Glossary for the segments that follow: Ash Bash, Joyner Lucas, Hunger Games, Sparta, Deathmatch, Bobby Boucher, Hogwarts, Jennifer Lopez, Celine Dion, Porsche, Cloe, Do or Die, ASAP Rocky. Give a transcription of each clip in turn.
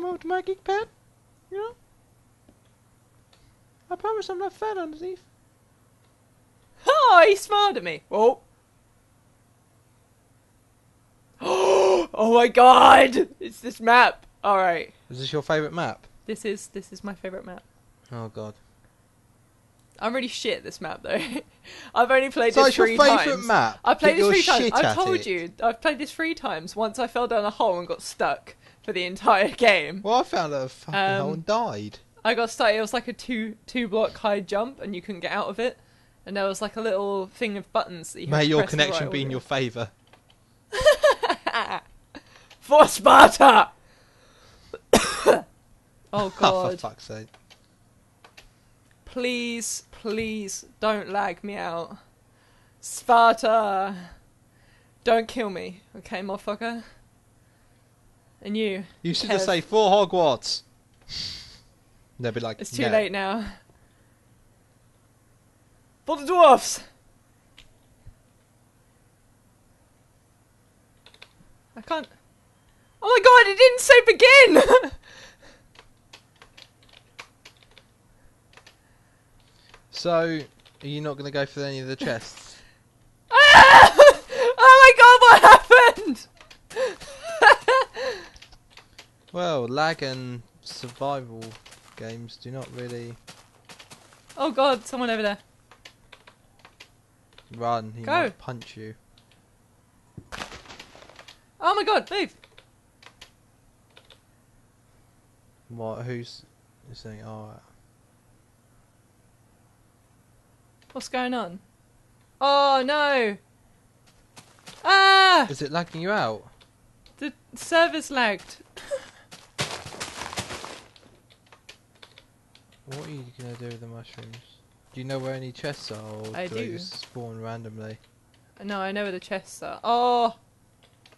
come over to my geek pad? You know? I promise I'm not fat underneath. Oh, he smiled at me. Oh. Oh my god! It's this map. Alright. Is this your favourite map? This is my favourite map. Oh god. I'm really shit at this map though. I've only played this three times. So it's your favourite map? I played this three times. I told you, I've played this three times. Once I fell down a hole and got stuck for the entire game. Well, I found a fucking hole and died. I got stuck. It was like a two block high jump and you couldn't get out of it. And there was like a little thing of buttons that you had to press. May your connection be in your favour. For Sparta! Oh god. For fuck's sake. Please, please don't lag me out. Sparta! Don't kill me, okay, motherfucker? And you. You should have said for Hogwarts. They'd be like, it's too late now. For the dwarfs! I can't. Oh my god, it didn't say begin! So, are you not going to go for any of the chests? Ah! Oh my god, what happened? Well, lag and survival games do not really... Oh god, someone over there. Run, he might punch you. Oh my god, move! What? Who's saying? Oh, what's going on? Oh no! Ah! Is it lagging you out? The server's lagged. What are you gonna do with the mushrooms? Do you know where any chests are? Or I do. They just spawn randomly. No, I know where the chests are. Oh,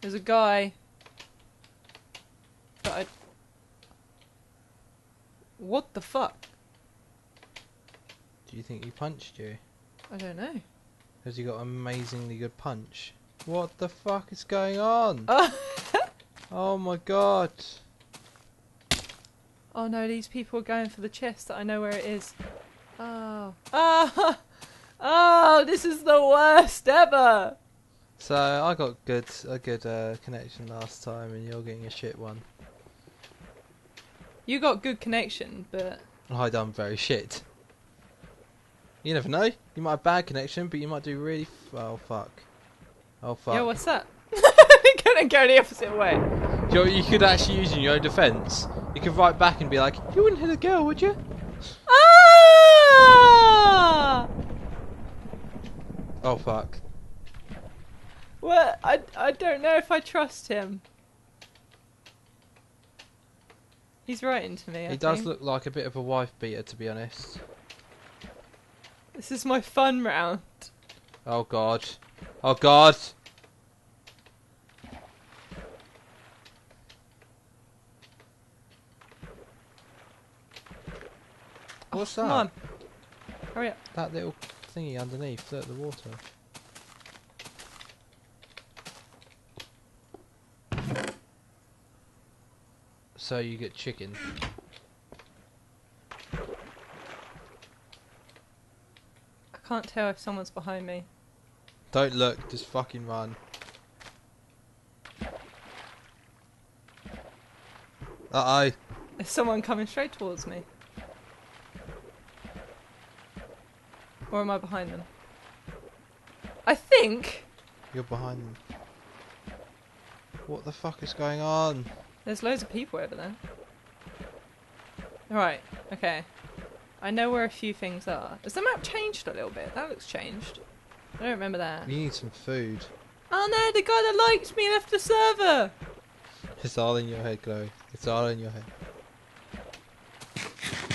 there's a guy. But I... What the fuck? Do you think he punched you? I don't know. Because you got amazingly good punch. What the fuck is going on? Oh, oh my god. Oh no, these people are going for the chest that I know where it is. Oh. Oh, oh this is the worst ever. So I got a good connection last time and you're getting a shit one. You got good connection, but... I done very shit. You never know. You might have bad connection, but you might do really... Oh, fuck. Oh, fuck. Yo, what's that? You're gonna go the opposite way. You could actually use it in your own defence. You could write back and be like, you wouldn't hit a girl, would you? Ah! Oh, fuck. Well, I don't know if I trust him. He's right into me, I think. He does look like a bit of a wife beater, to be honest. This is my fun round. Oh god. Oh god! What's that? Come on. Hurry up. That little thingy underneath, look at the water. So you get chicken. I can't tell if someone's behind me. Don't look, just fucking run. Uh-oh. There's someone coming straight towards me. Or am I behind them? I think... You're behind them. What the fuck is going on? There's loads of people over there. Right, okay. I know where a few things are. Has the map changed a little bit? That looks changed. I don't remember that. You need some food. Oh no, the guy that liked me left the server! It's all in your head, Chloe. It's all in your head.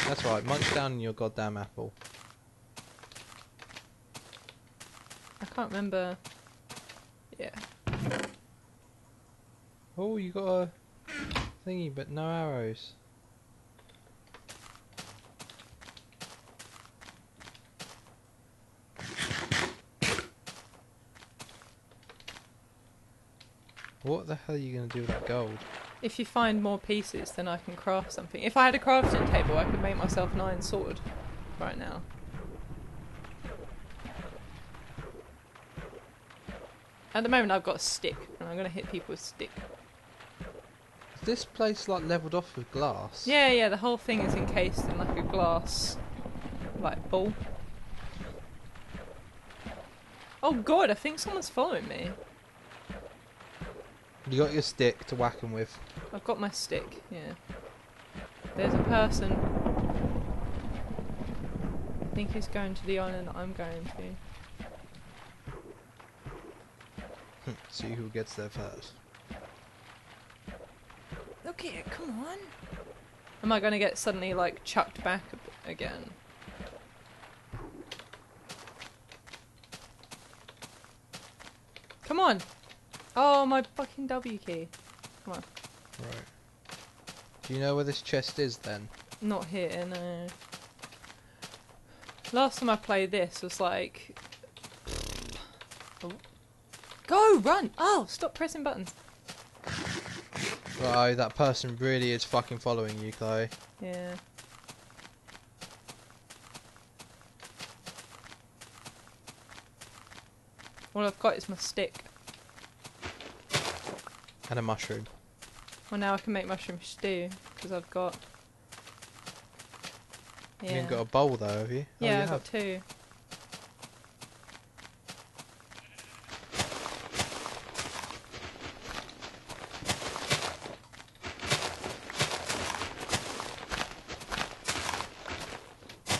That's right, munch down in your goddamn apple. I can't remember... Yeah. Oh, you got a... thingy, but no arrows. What the hell are you going to do with that gold? If you find more pieces, then I can craft something. If I had a crafting table, I could make myself an iron sword right now. At the moment, I've got a stick, and I'm going to hit people with a stick. Is this place, like, levelled off with glass? Yeah, yeah, the whole thing is encased in, like, a glass, like, ball. Oh, God, I think someone's following me. You got your stick to whack them with. I've got my stick, yeah. There's a person. I think he's going to the island that I'm going to. See who gets there first. Look here, come on. Am I going to get suddenly, like, chucked back a bit again? Come on! Oh, my fucking W key. Come on. Right. Do you know where this chest is then? Not here, no. Last time I played this was like... Oh. Go, run! Oh, stop pressing buttons. Right, that person really is fucking following you, Chloe. Yeah. All I've got is my stick. And a mushroom. Well, now I can make mushroom stew because I've got. Yeah. You ain't got a bowl though, have you? Yeah, oh, I've got two.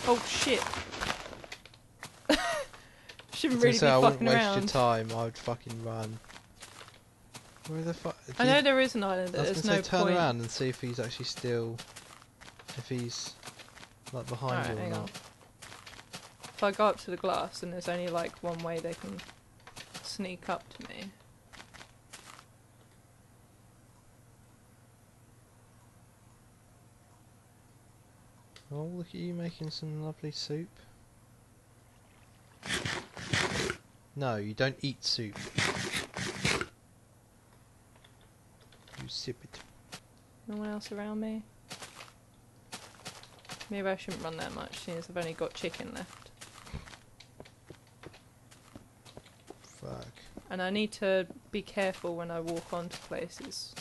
Oh shit! Shouldn't really be fucking around. I wouldn't waste your time. I would fucking run. Where the fuck? I know there is an island. There's no point. Turn around and see if he's actually still, if he's like behind you or not. If I go up to the glass, and there's only like one way they can sneak up to me. Oh, look at you making some lovely soup. No, you don't eat soup. Sip it. No one else around me? Maybe I shouldn't run that much since I've only got chicken left. Fuck. And I need to be careful when I walk onto places.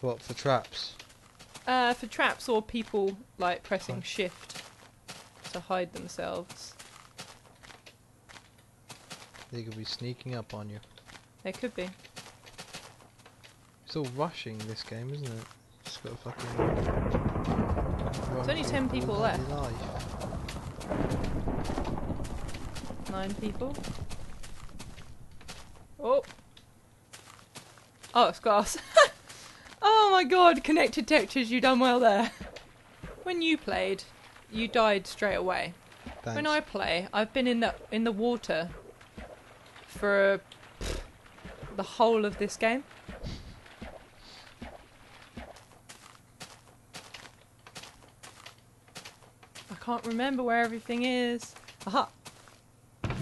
What, for traps? For traps or people like pressing shift to hide themselves. They could be sneaking up on you. They could be. It's all rushing this game, isn't it? Just got a fucking... There's only 10 people left. 9 people. Oh! Oh, it's glass. Oh my god, connected textures, you done well there. When you played, you died straight away. Thanks. When I play, I've been in the water for the whole of this game. I can't remember where everything is. Aha! An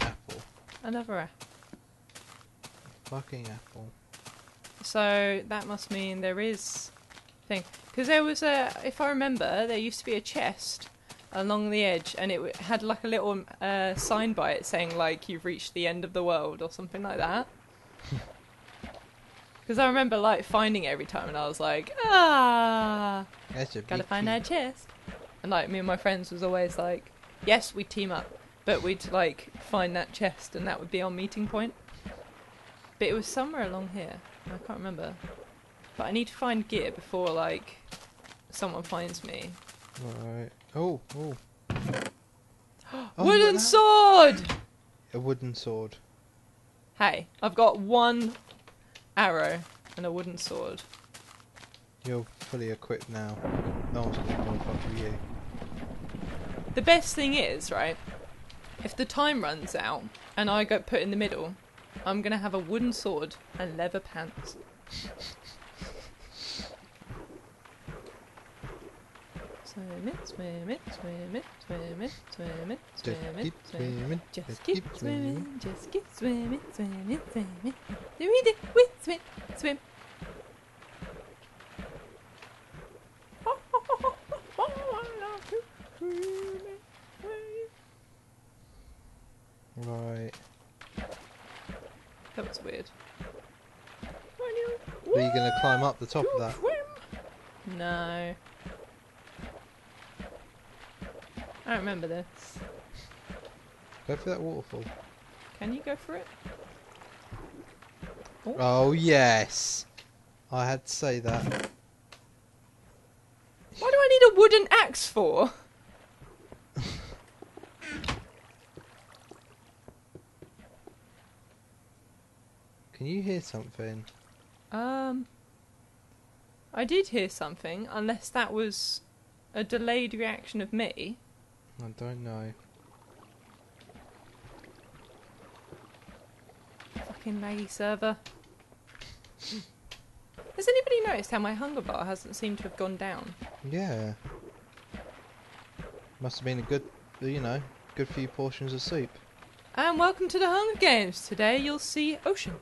apple. Another apple. Fucking apple. So that must mean there is thing. Because there was a, if I remember, there used to be a chest along the edge and it had like a little sign by it saying like you've reached the end of the world or something like that. Because I remember like finding it every time and I was like, ah, gotta find our chest. And like me and my friends was always like, yes, we'd team up, but we'd like find that chest and that would be our meeting point. But it was somewhere along here, I can't remember. But I need to find gear before like someone finds me. Alright. Oh, oh. Wooden sword! A wooden sword. Hey, I've got one arrow and a wooden sword. You're fully equipped now. No one's gonna motherfucker you. The best thing is, right, if the time runs out and I get put in the middle, I'm gonna have a wooden sword and leather pants. Swim it. Just keep swimming, just keep swimming. Swim. Right. That was weird. Are you going to climb up the top of that? No. I don't remember this. Go for that waterfall. Can you go for it? Oh, oh yes! I had to say that. What do I need a wooden axe for? Can you hear something? I did hear something, unless that was a delayed reaction of me. I don't know. Fucking laggy server. Has anybody noticed how my hunger bar hasn't seemed to have gone down? Yeah. Must have been a good, you know, good few portions of soup. And welcome to the Hunger Games. Today you'll see ocean.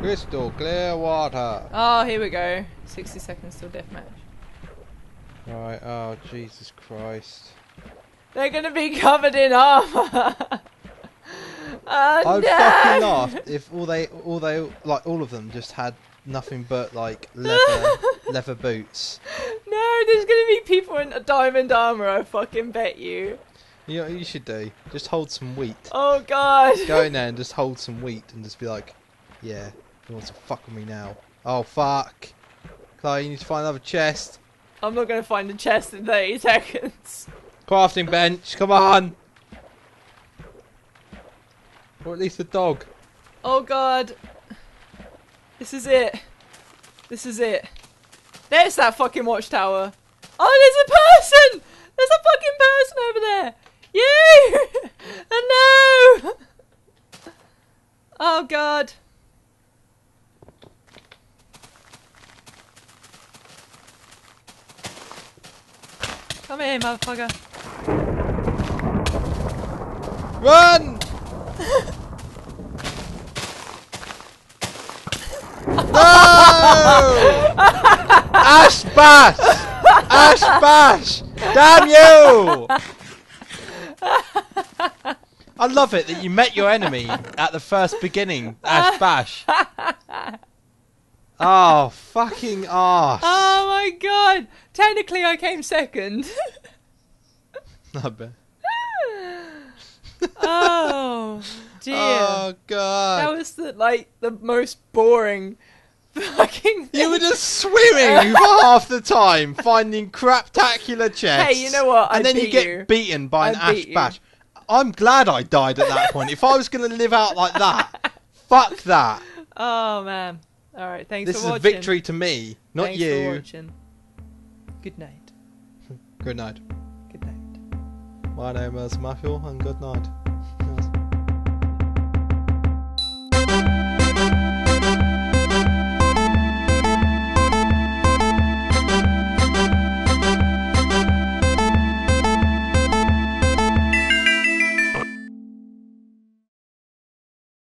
Crystal clear water. Oh, here we go. 60 seconds till deathmatch. Right, oh, Jesus Christ. They're going to be covered in armour. I'd fucking laugh if all of them just had nothing but, like, leather boots. No, there's going to be people in diamond armour, I fucking bet you. You know what you should do? Just hold some wheat. Oh, God. Go in there and just hold some wheat and just be like, yeah. He wants to fuck with me now. Oh, fuck. Chloe, you need to find another chest. I'm not going to find a chest in 30 seconds. Crafting bench, come on. Or at least a dog. Oh, God. This is it. This is it. There's that fucking watchtower. Oh, there's a person. There's a fucking person over there. You. And no. Oh, God. Come here, motherfucker. Run! No! Ash Bash! Ash Bash! Damn you! I love it that you met your enemy at the first beginning, Ash Bash. Oh, fucking arse. Oh my God. Technically, I came second. I bet. Oh, dear. Oh, God. That was, the most boring fucking thing. You were just swimming for half the time, finding craptacular chests. Hey, you know what? And then you get beaten by an Ash Bash. I'm glad I died at that point. If I was going to live out like that, fuck that. Oh, man. All right, thanks for watching. This is a victory to me, not you. Thanks for watching. Good night. Good night. Good night. My name is Matthew, and good night.